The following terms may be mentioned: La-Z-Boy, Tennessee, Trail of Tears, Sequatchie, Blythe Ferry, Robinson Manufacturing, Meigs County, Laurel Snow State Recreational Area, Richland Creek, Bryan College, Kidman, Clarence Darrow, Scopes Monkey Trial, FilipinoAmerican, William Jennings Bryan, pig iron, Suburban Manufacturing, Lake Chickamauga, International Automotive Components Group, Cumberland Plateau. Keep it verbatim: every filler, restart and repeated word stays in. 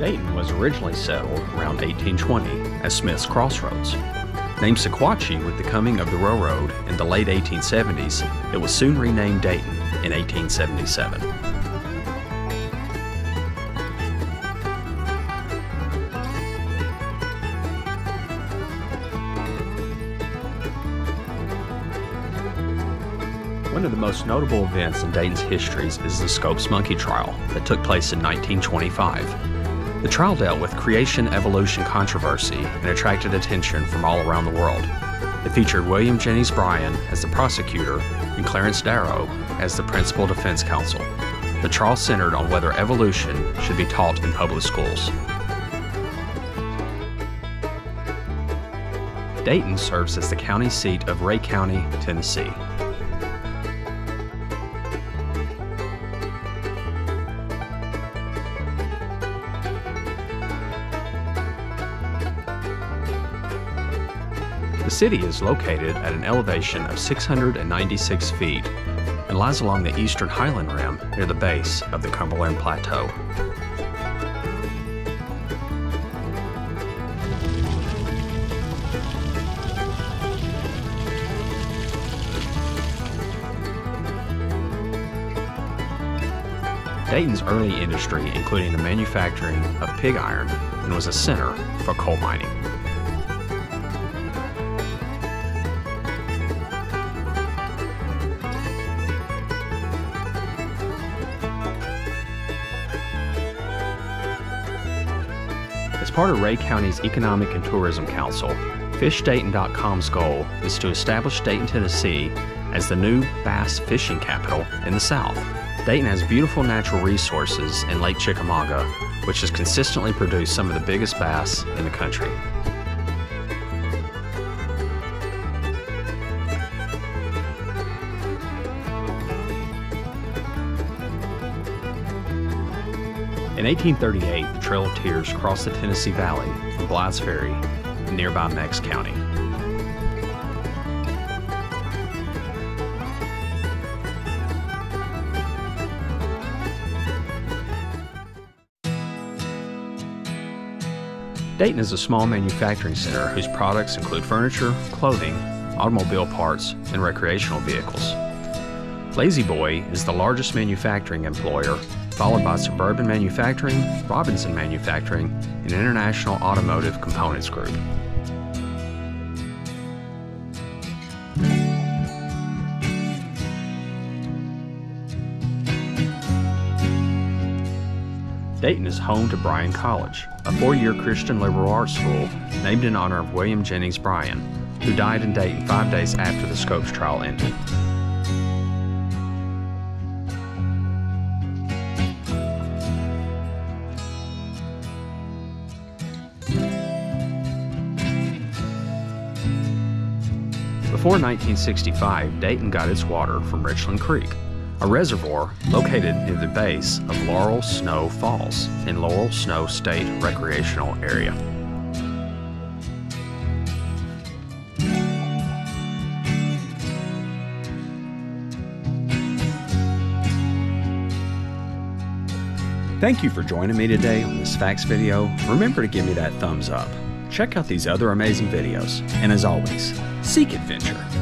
Dayton was originally settled around eighteen twenty as Smith's Crossroads. Named Sequatchie with the coming of the railroad in the late eighteen seventies, it was soon renamed Dayton in eighteen seventy-seven. One of the most notable events in Dayton's histories is the Scopes Monkey Trial that took place in nineteen twenty-five. The trial dealt with creation-evolution controversy and attracted attention from all around the world. It featured William Jennings Bryan as the prosecutor and Clarence Darrow as the principal defense counsel. The trial centered on whether evolution should be taught in public schools. Dayton serves as the county seat of Ray County, Tennessee. The city is located at an elevation of six hundred ninety-six feet and lies along the eastern highland rim near the base of the Cumberland Plateau. Dayton's early industry included the manufacturing of pig iron and was a center for coal mining. As part of Ray County's Economic and Tourism Council, fish dayton dot com's goal is to establish Dayton, Tennessee as the new bass fishing capital in the South. Dayton has beautiful natural resources in Lake Chickamauga, which has consistently produced some of the biggest bass in the country. In eighteen thirty-eight, the Trail of Tears crossed the Tennessee Valley from Blythe Ferry in nearby Meigs County. Dayton is a small manufacturing center whose products include furniture, clothing, automobile parts, and recreational vehicles. La-Z-Boy is the largest manufacturing employer, followed by Suburban Manufacturing, Robinson Manufacturing, and International Automotive Components Group. Dayton is home to Bryan College, a four-year Christian liberal arts school named in honor of William Jennings Bryan, who died in Dayton five days after the Scopes trial ended. Before nineteen sixty-five, Dayton got its water from Richland Creek, a reservoir located near the base of Laurel Snow Falls in Laurel Snow State Recreational Area. Thank you for joining me today on this facts video. Remember to give me that thumbs up. Check out these other amazing videos, and as always, seek adventure.